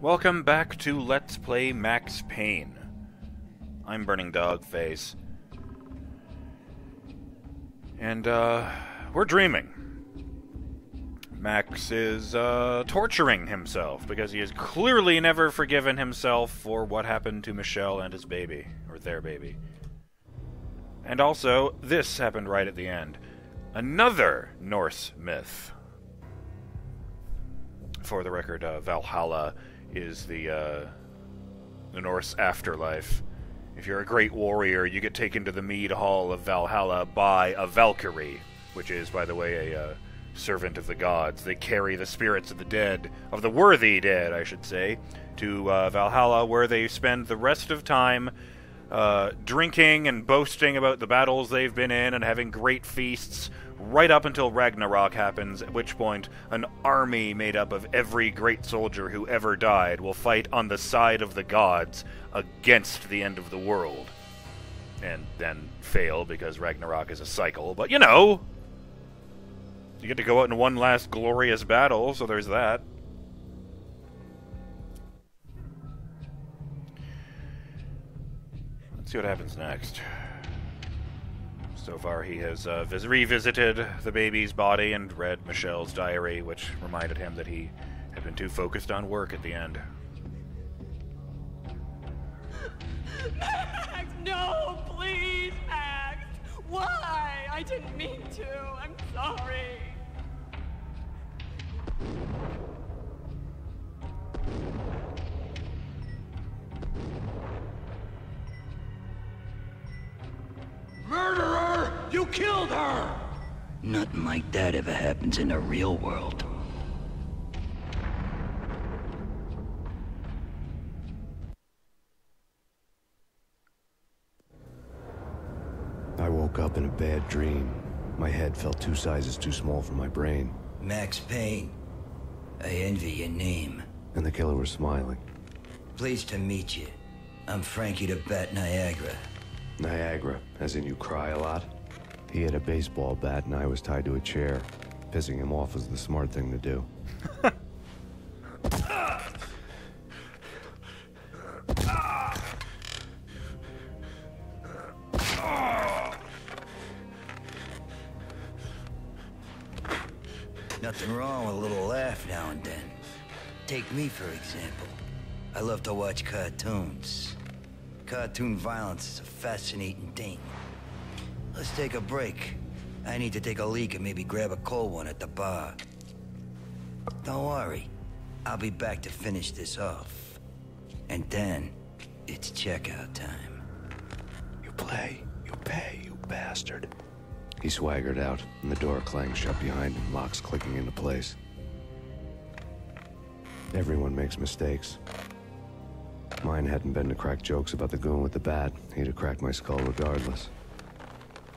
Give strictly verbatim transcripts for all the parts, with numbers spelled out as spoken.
Welcome back to Let's Play Max Payne. I'm Burning Dog Face. And, uh, we're dreaming. Max is, uh, torturing himself because he has clearly never forgiven himself for what happened to Michelle and his baby, or their baby. And also, this happened right at the end. Another Norse myth. For the record, uh, Valhalla is the, uh, the Norse afterlife. If you're a great warrior, you get taken to the mead hall of Valhalla by a Valkyrie, which is, by the way, a uh, servant of the gods. They carry the spirits of the dead, of the worthy dead, I should say, to uh, Valhalla, where they spend the rest of time uh, drinking and boasting about the battles they've been in and having great feasts, right up until Ragnarok happens, at which point an army made up of every great soldier who ever died will fight on the side of the gods against the end of the world. And then fail, because Ragnarok is a cycle, but you know! You get to go out in one last glorious battle, so there's that. Let's see what happens next. So far, he has uh, revisited the baby's body and read Michelle's diary, which reminded him that he had been too focused on work at the end. Max! No! Please, Max! Why? I didn't mean to. I'm sorry. Murderer! You killed her! Nothing like that ever happens in the real world. I woke up in a bad dream. My head felt two sizes too small for my brain. Max Payne. I envy your name. And the killer was smiling. Pleased to meet you. I'm Frankie the Bat Niagara. Niagara, as in you cry a lot? He had a baseball bat and I was tied to a chair. Pissing him off was the smart thing to do. Nothing wrong with a little laugh now and then. Take me, for example. I love to watch cartoons. Cartoon violence is a fascinating thing. Let's take a break. I need to take a leak and maybe grab a cold one at the bar. Don't worry. I'll be back to finish this off. And then, it's checkout time. You play, you pay, you bastard. He swaggered out, and the door clanged shut behind him, locks clicking into place. Everyone makes mistakes. Mine hadn't been to crack jokes about the goon with the bat. He'd have cracked my skull regardless.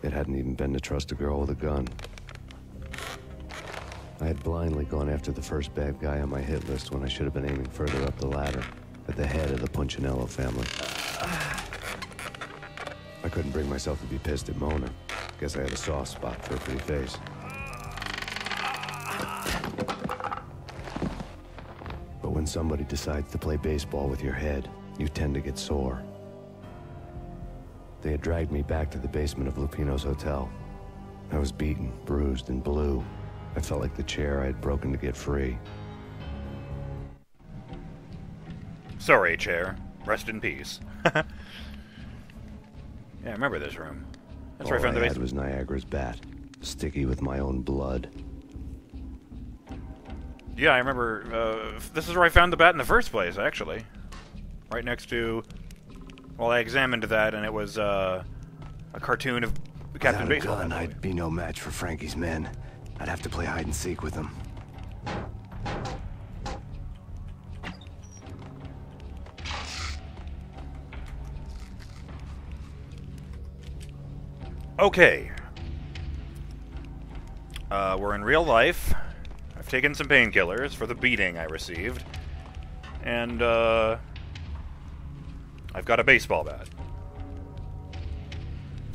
It hadn't even been to trust a girl with a gun. I had blindly gone after the first bad guy on my hit list when I should have been aiming further up the ladder, at the head of the Punchinello family. I couldn't bring myself to be pissed at Mona. Guess I had a soft spot for a pretty face. When somebody decides to play baseball with your head, you tend to get sore. They had dragged me back to the basement of Lupino's hotel. I was beaten, bruised, and blue. I felt like the chair I had broken to get free. Sorry, chair. Rest in peace. Yeah, I remember this room. That's all where I found the basement. All I had was Niagara's bat, sticky with my own blood. Yeah, I remember, uh, this is where I found the bat in the first place, actually. Right next to... Well, I examined that, and it was, uh, a cartoon of Captain Baseball. Without a gun, I'd be no match for Frankie's men. I'd have to play hide-and-seek with them. Okay. Uh, we're in real life. Taken some painkillers for the beating I received, and uh, I've got a baseball bat.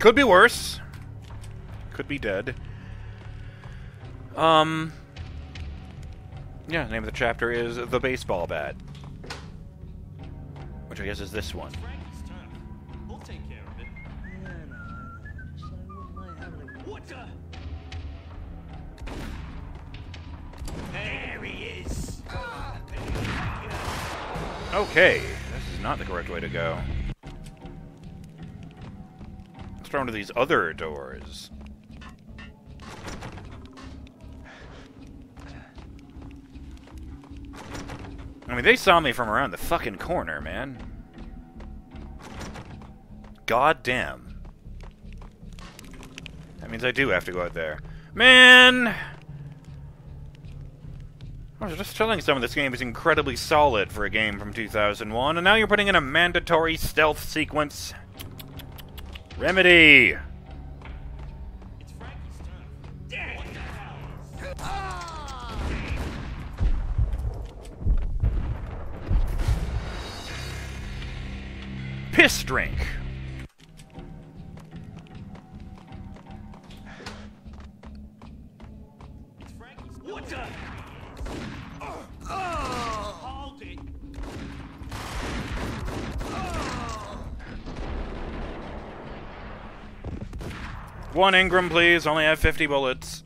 Could be worse. Could be dead. Um. Yeah, the name of the chapter is The Baseball Bat. which I guess is this one. We'll take care of it. Yeah, I know, I know. So I wouldn't mind having a... What the? There he is! Okay, this is not the correct way to go. Let's try one of these other doors. I mean, they saw me from around the fucking corner, man. God damn. That means I do have to go out there. Man! I was just telling someone this game is incredibly solid for a game from two thousand one, and now you're putting in a mandatory stealth sequence. Remedy! It's Frankie's turn. Damn. What the hell? Ah! Piss drink! It's Frankie's turn. What the... One Ingram, please. Only have fifty bullets.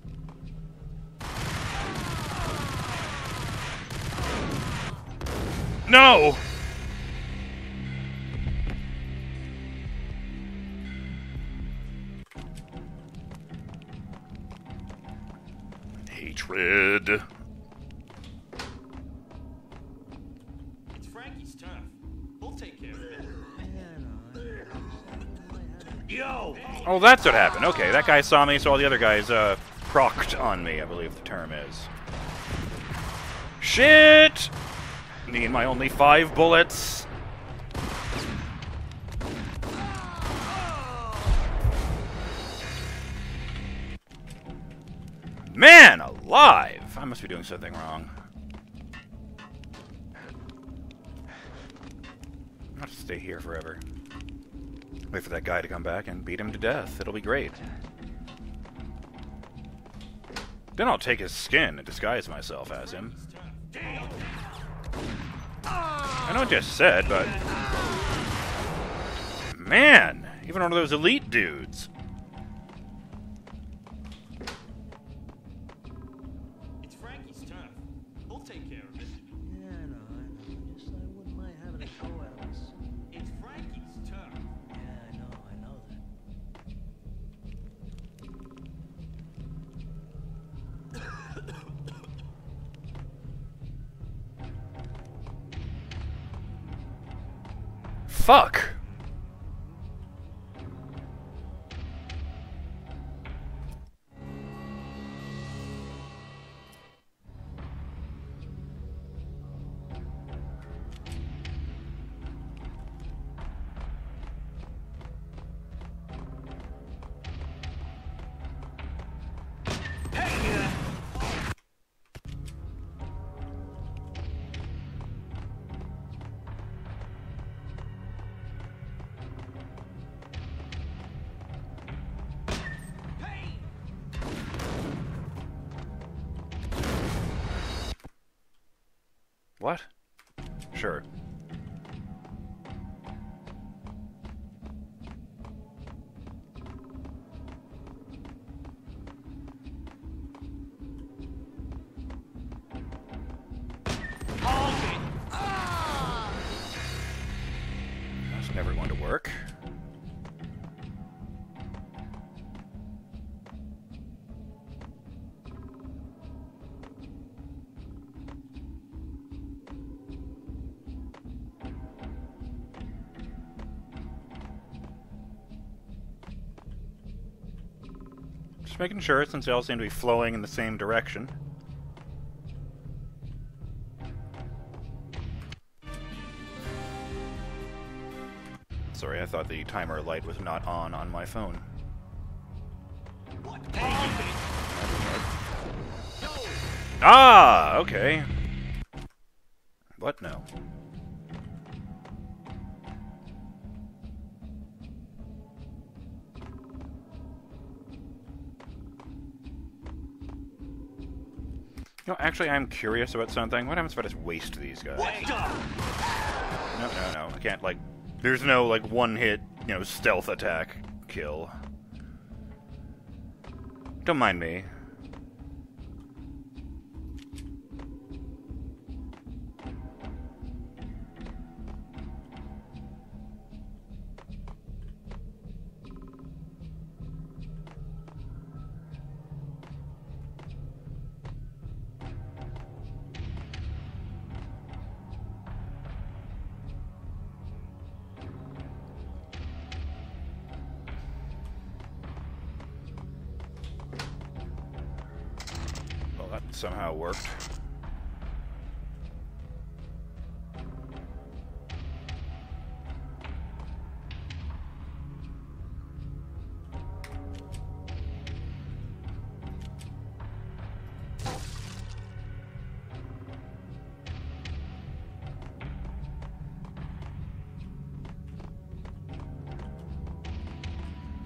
No! Hatred. It's Frankie's turn. We'll take care of it. Yo! Oh, that's what happened. Okay, that guy saw me, so all the other guys, uh, procked on me, I believe the term is. Shit! Me and my only five bullets. Man alive! I must be doing something wrong. I'll just stay here forever. Wait for that guy to come back and beat him to death. It'll be great. Then I'll take his skin and disguise myself as him. I know what I just said, but... Man! Even one of those elite dudes! It's Frankie's turn. We'll take care of it. Yeah, I know, I know. Just I wouldn't mind having a go at us. It's Frankie's turn. Fuck! What? Sure. Ah! That's never going to work. Making sure, since they all seem to be flowing in the same direction. Sorry, I thought the timer light was not on on my phone. What? Ah, okay. What? No. No, actually, I'm curious about something. What happens if I just waste these guys? What the? No, no, no. I can't, like... There's no, like, one-hit, you know, stealth attack kill. Don't mind me. Somehow worked.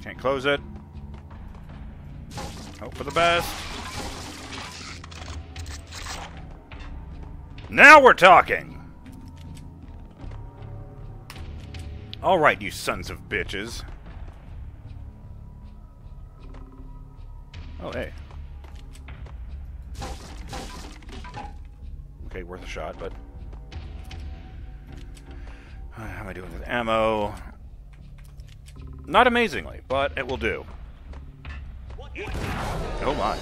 Can't close it. Hope for the best. Now we're talking! Alright, you sons of bitches. Oh, hey. Okay, worth a shot, but... How am I doing with ammo? Not amazingly, but it will do. Oh my.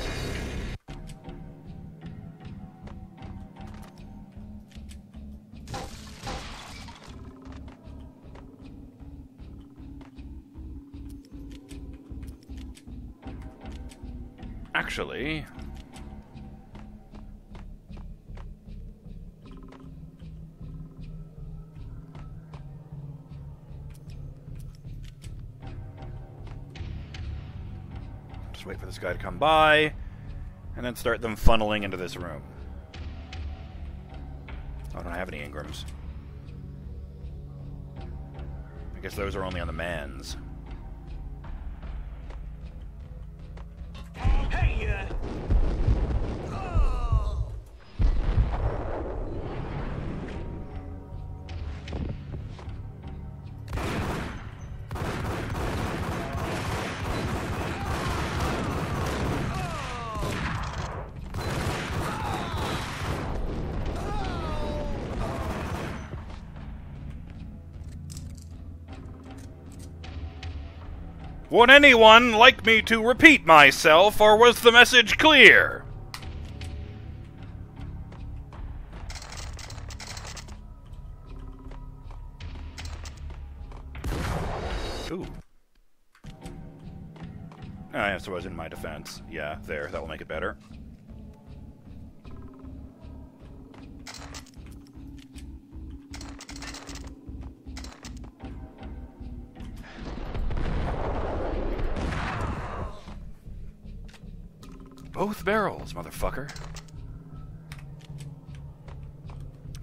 Actually, just wait for this guy to come by, and then start them funneling into this room. Oh, I don't have any Ingrams. I guess those are only on the mans. Would anyone like me to repeat myself, or was the message clear? Ooh. I suppose in my defense. Yeah, there, that will make it better. Both barrels, motherfucker.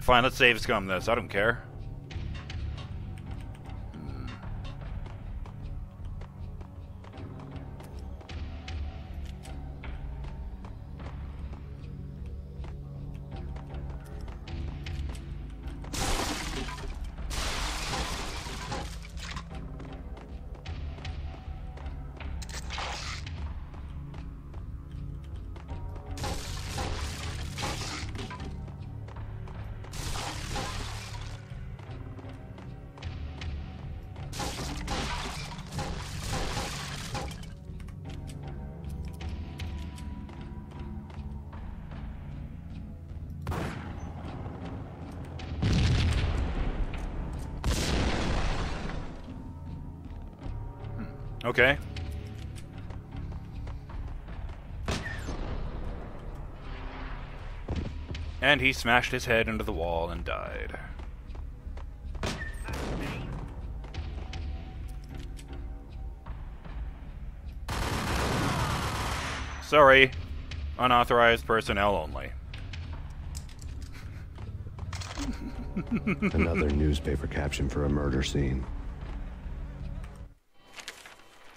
Fine, let's save scum this. I don't care. Hmm. Okay. And he smashed his head into the wall and died. Sorry. Unauthorized personnel only. Another newspaper caption for a murder scene.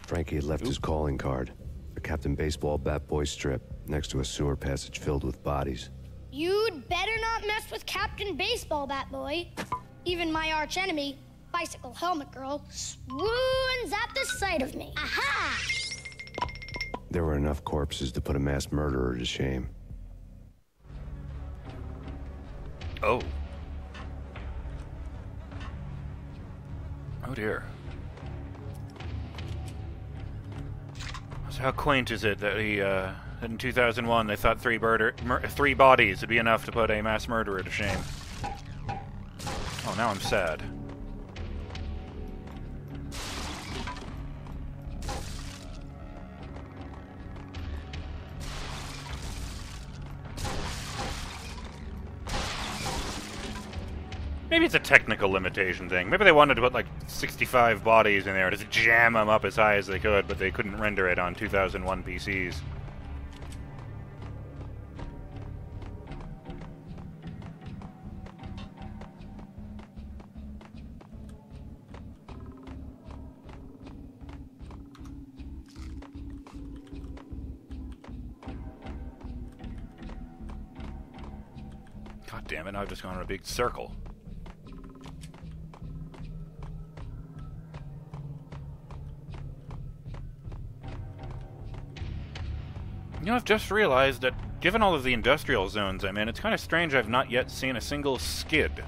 Frankie left Oop. his calling card. a Captain Baseballbat-boy strip next to a sewer passage filled with bodies. You'd better not mess with Captain Baseballbat-boy. Even my arch enemy, Bicycle Helmet Girl, swoons at the sight of me. Aha! There were enough corpses to put a mass murderer to shame. Oh. Oh dear. So how quaint is it that he, uh, in two thousand one they thought three murder, mur three bodies would be enough to put a mass murderer to shame. Oh, now I'm sad. Maybe it's a technical limitation thing. Maybe they wanted to put like sixty-five bodies in there, just jam them up as high as they could, but they couldn't render it on two thousand one P Cs. God damn it, I've just gone in a big circle. You know, I've just realized that, given all of the industrial zones I'm in, it's kind of strange I've not yet seen a single skid.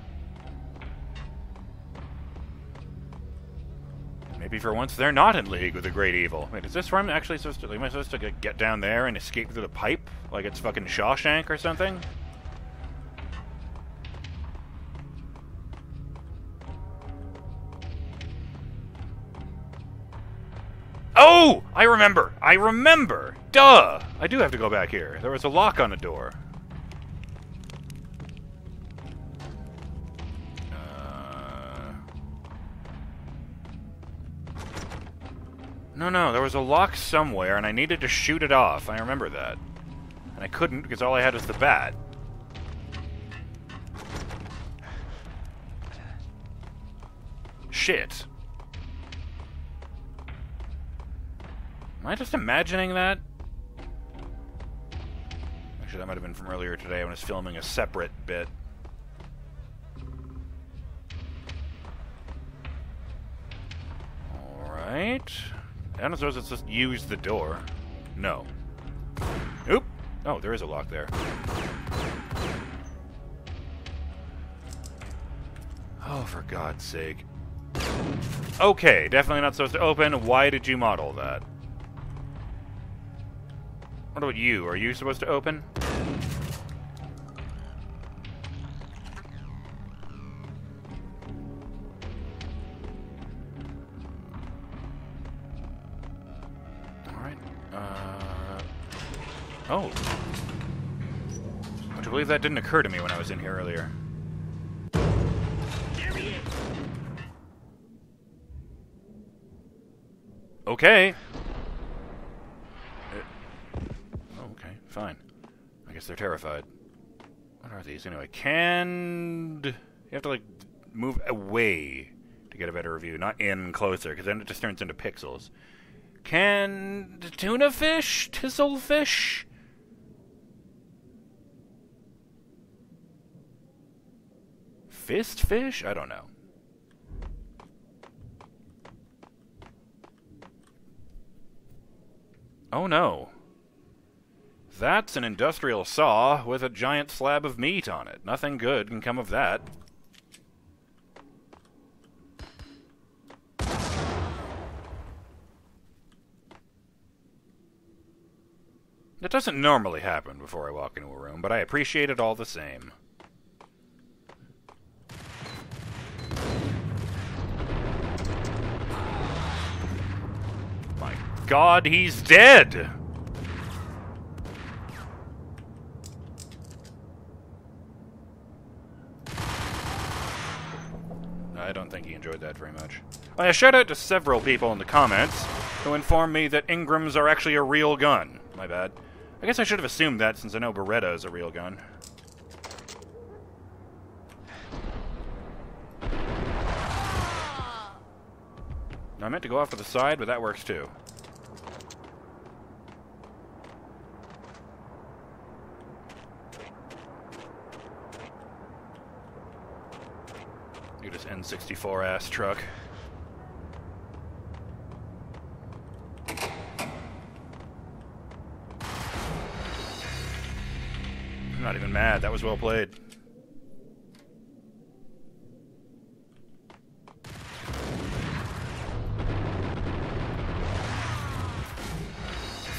Maybe for once they're not in league with the great evil. Wait, is this where I'm actually supposed to... Am I supposed to get down there and escape through the pipe? Like it's fucking Shawshank or something? Oh! I remember! I remember! Duh! I do have to go back here. There was a lock on the door. Uh... No, no, there was a lock somewhere, and I needed to shoot it off. I remember that. And I couldn't, because all I had was the bat. Shit. Am I just imagining that? Actually, that might have been from earlier today when I was filming a separate bit. Alright. I don't suppose it's just use the door. No. Oop! Oh, there is a lock there. Oh, for God's sake. Okay, definitely not supposed to open. Why did you model that? What about you? Are you supposed to open? Alright. Uh... Oh. I believe that didn't occur to me when I was in here earlier. There he is. Okay. Fine. I guess they're terrified. What are these anyway? Canned... You have to, like, move away to get a better view, not in closer, because then it just turns into pixels. Canned tuna fish? Tissel fish? Fist fish? I don't know. Oh no. That's an industrial saw with a giant slab of meat on it. Nothing good can come of that. That doesn't normally happen before I walk into a room, but I appreciate it all the same. My God, he's dead! I don't think he enjoyed that very much. Well, I shout out to several people in the comments who informed me that Ingrams are actually a real gun. My bad. I guess I should have assumed that since I know Beretta is a real gun. Now, I meant to go off to the side, but that works too. Knew this N sixty-four ass truck. I'm not even mad. That was well played.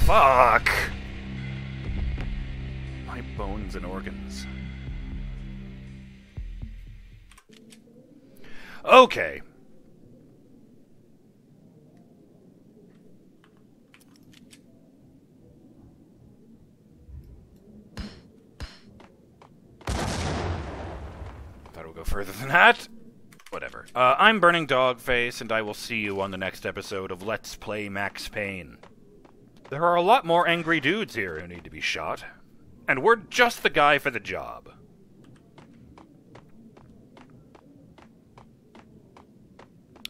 Fuck! My bones and organs. Okay. Thought it would go further than that. Whatever. Uh, I'm Burning Dog Face, and I will see you on the next episode of Let's Play Max Payne. There are a lot more angry dudes here who need to be shot, and we're just the guy for the job.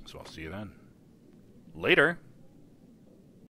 So I'll see you then. Later.